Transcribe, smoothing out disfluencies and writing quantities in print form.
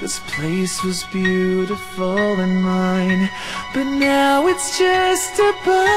This place was beautiful and mine, but now it's just a bar.